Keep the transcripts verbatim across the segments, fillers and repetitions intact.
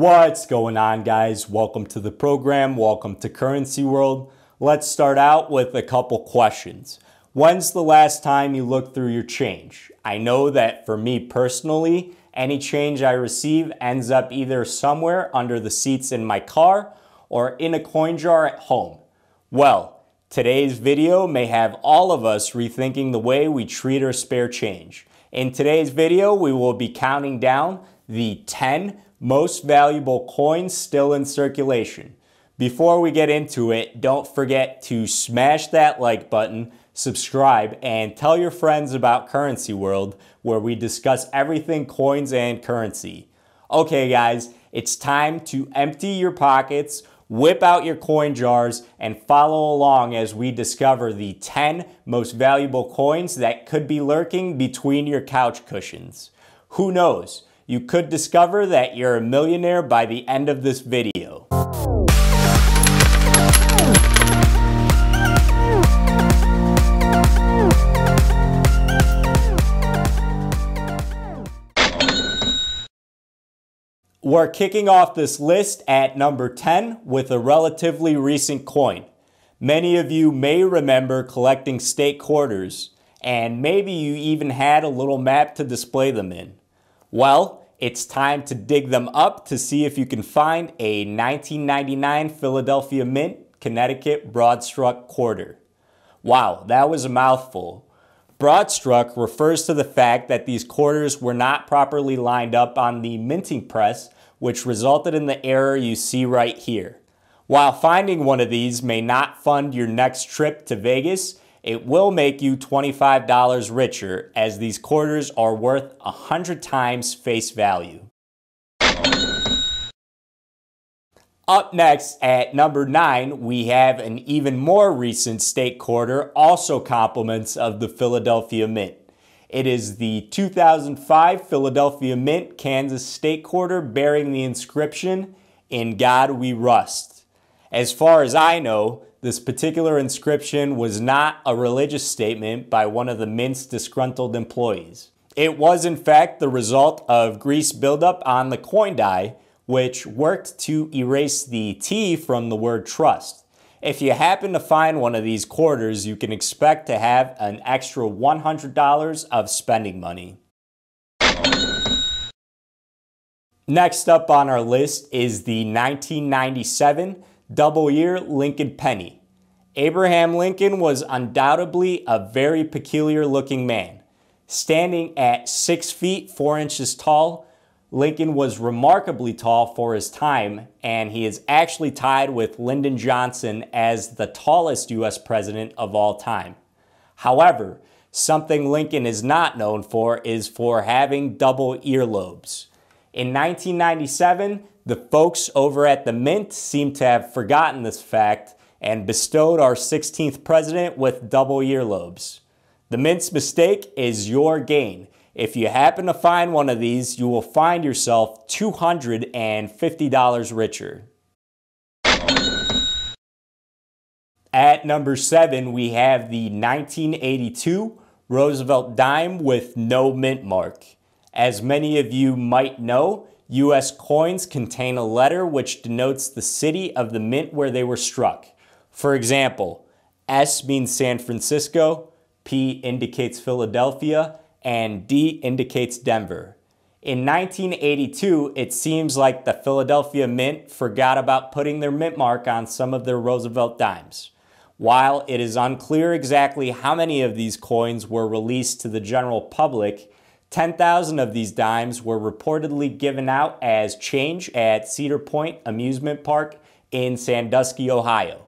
What's going on, guys? Welcome to the program. Welcome to Currency World. Let's start out with a couple questions. When's the last time you looked through your change? I know that for me personally, any change I receive ends up either somewhere under the seats in my car or in a coin jar at home. Well, today's video may have all of us rethinking the way we treat our spare change. In today's video, we will be counting down the ten most valuable coins still in circulation. Before we get into it, don't forget to smash that like button, subscribe, and tell your friends about Currency World, where we discuss everything coins and currency. Okay guys, it's time to empty your pockets, whip out your coin jars, and follow along as we discover the ten most valuable coins that could be lurking between your couch cushions. Who knows? You could discover that you're a millionaire by the end of this video. We're kicking off this list at number ten with a relatively recent coin. Many of you may remember collecting state quarters, and maybe you even had a little map to display them in. Well, it's time to dig them up to see if you can find a nineteen ninety-nine Philadelphia Mint, Connecticut broadstruck quarter. Wow, that was a mouthful. Broadstruck refers to the fact that these quarters were not properly lined up on the minting press, which resulted in the error you see right here. While finding one of these may not fund your next trip to Vegas, it will make you twenty-five dollars richer, as these quarters are worth one hundred times face value. Up next at number nine, we have an even more recent state quarter, also compliments of the Philadelphia Mint. It is the two thousand five Philadelphia Mint, Kansas State Quarter, bearing the inscription, "In God We Rust." As far as I know, this particular inscription was not a religious statement by one of the mint's disgruntled employees. It was, in fact, the result of grease buildup on the coin die, which worked to erase the T from the word trust. If you happen to find one of these quarters, you can expect to have an extra one hundred dollars of spending money. Next up on our list is the nineteen ninety-seven Double Ear Lincoln Penny. Abraham Lincoln was undoubtedly a very peculiar looking man. Standing at six feet four inches tall, Lincoln was remarkably tall for his time, and he is actually tied with Lyndon Johnson as the tallest U S president of all time. However, something Lincoln is not known for is for having double earlobes. In nineteen ninety-seven, the folks over at the Mint seem to have forgotten this fact and bestowed our sixteenth president with double earlobes. The Mint's mistake is your gain. If you happen to find one of these, you will find yourself two hundred fifty dollars richer. At number seven, we have the nineteen eighty-two Roosevelt dime with no mint mark. As many of you might know, U S coins contain a letter which denotes the city of the mint where they were struck. For example, S means San Francisco, P indicates Philadelphia, and D indicates Denver. In nineteen eighty-two, it seems like the Philadelphia Mint forgot about putting their mint mark on some of their Roosevelt dimes. While it is unclear exactly how many of these coins were released to the general public, ten thousand of these dimes were reportedly given out as change at Cedar Point Amusement Park in Sandusky, Ohio.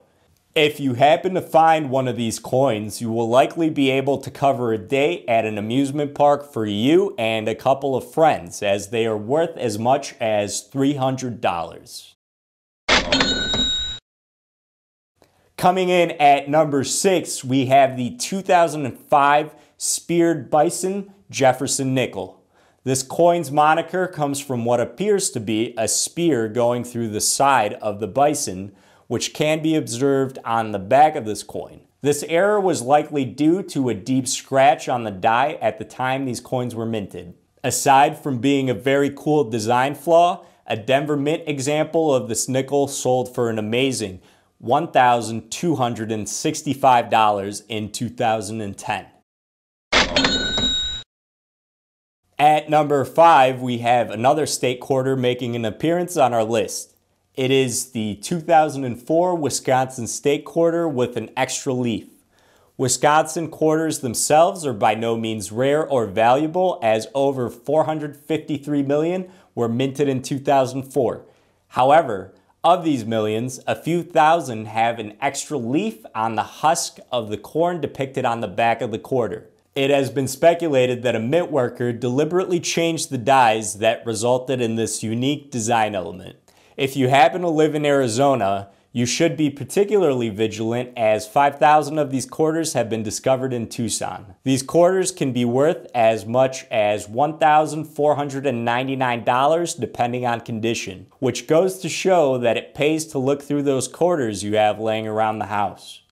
If you happen to find one of these coins, you will likely be able to cover a day at an amusement park for you and a couple of friends, as they are worth as much as three hundred dollars. Coming in at number six, we have the two thousand five Speared Bison Jefferson Nickel. This coin's moniker comes from what appears to be a spear going through the side of the bison, which can be observed on the back of this coin. This error was likely due to a deep scratch on the die at the time these coins were minted. Aside from being a very cool design flaw, A Denver Mint example of this nickel sold for an amazing one thousand two hundred sixty-five dollars in two thousand ten. At number five, we have another state quarter making an appearance on our list. It is the two thousand four Wisconsin State Quarter with an extra leaf. Wisconsin quarters themselves are by no means rare or valuable, as over four hundred fifty-three million were minted in two thousand four. However, of these millions, a few thousand have an extra leaf on the husk of the corn depicted on the back of the quarter. It has been speculated that a mint worker deliberately changed the dies that resulted in this unique design element. If you happen to live in Arizona, you should be particularly vigilant, as five thousand of these quarters have been discovered in Tucson. These quarters can be worth as much as one thousand four hundred ninety-nine dollars depending on condition, which goes to show that it pays to look through those quarters you have laying around the house.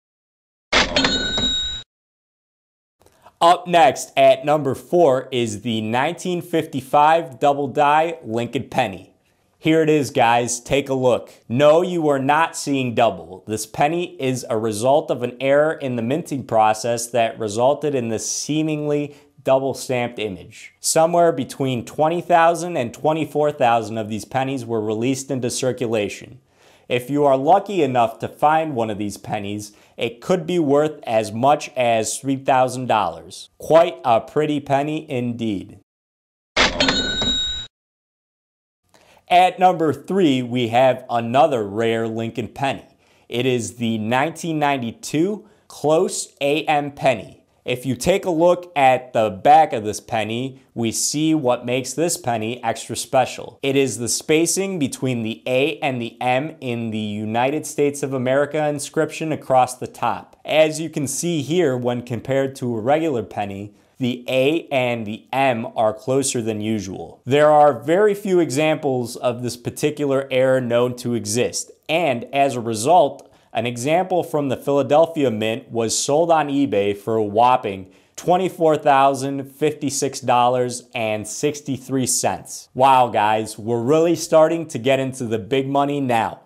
Up next at number four is the nineteen fifty-five Double Die Lincoln Penny. Here it is, guys, take a look. No, you are not seeing double. This penny is a result of an error in the minting process that resulted in this seemingly double stamped image. Somewhere between twenty thousand and twenty-four thousand of these pennies were released into circulation. If you are lucky enough to find one of these pennies, it could be worth as much as three thousand dollars. Quite a pretty penny indeed. At number three, we have another rare Lincoln penny. It is the nineteen ninety-two Close A M Penny. If you take a look at the back of this penny, we see what makes this penny extra special. It is the spacing between the A and the M in the United States of America inscription across the top. As you can see here, when compared to a regular penny, the A and the M are closer than usual. There are very few examples of this particular error known to exist, and as a result, an example from the Philadelphia Mint was sold on eBay for a whopping twenty-four thousand fifty-six dollars and sixty-three cents. Wow, guys, we're really starting to get into the big money now.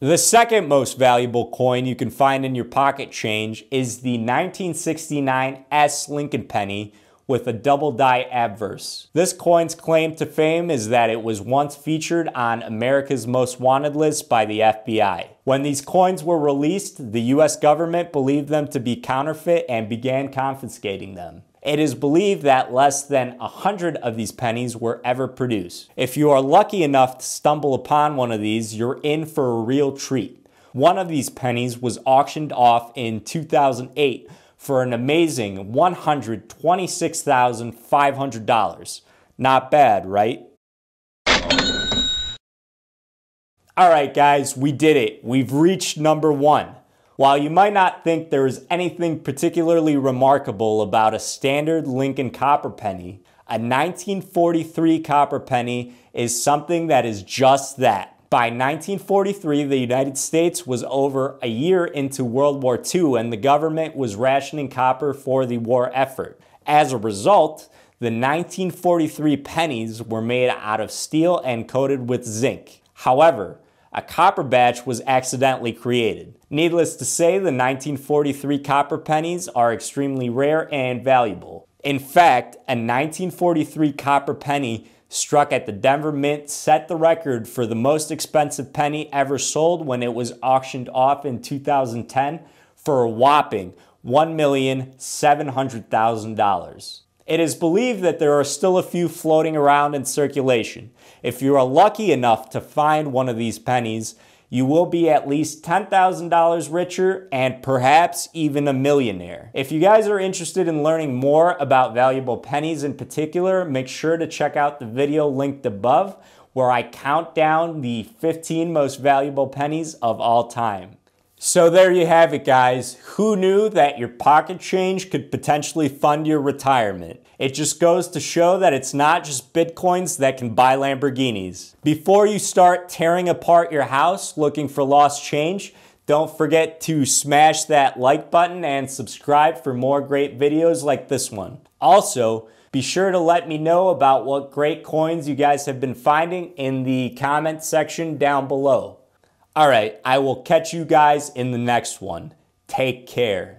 The second most valuable coin you can find in your pocket change is the nineteen sixty-nine S Lincoln penny with a double die obverse. This coin's claim to fame is that it was once featured on America's Most Wanted list by the F B I. When these coins were released, the U S government believed them to be counterfeit and began confiscating them. It is believed that less than one hundred of these pennies were ever produced. If you are lucky enough to stumble upon one of these, you're in for a real treat. One of these pennies was auctioned off in two thousand eight for an amazing one hundred twenty-six thousand five hundred dollars. Not bad, right? All right, guys, we did it. We've reached number one. While you might not think there is anything particularly remarkable about a standard Lincoln copper penny, a nineteen forty-three copper penny is something that is just that. By nineteen forty-three, the United States was over a year into World War Two, and the government was rationing copper for the war effort. As a result, the nineteen forty-three pennies were made out of steel and coated with zinc. However, a copper batch was accidentally created. Needless to say, the nineteen forty-three copper pennies are extremely rare and valuable. In fact, a nineteen forty-three copper penny struck at the Denver Mint set the record for the most expensive penny ever sold when it was auctioned off in two thousand ten for a whopping one million seven hundred thousand dollars. It is believed that there are still a few floating around in circulation. If you are lucky enough to find one of these pennies, you will be at least ten thousand dollars richer and perhaps even a millionaire. If you guys are interested in learning more about valuable pennies in particular, make sure to check out the video linked above where I count down the fifteen most valuable pennies of all time. So there you have it, guys. Who knew that your pocket change could potentially fund your retirement? It just goes to show that it's not just Bitcoins that can buy Lamborghinis. Before you start tearing apart your house looking for lost change, don't forget to smash that like button and subscribe for more great videos like this one. Also, Be sure to let me know about what great coins you guys have been finding in the comment section down below. All right, I will catch you guys in the next one. Take care.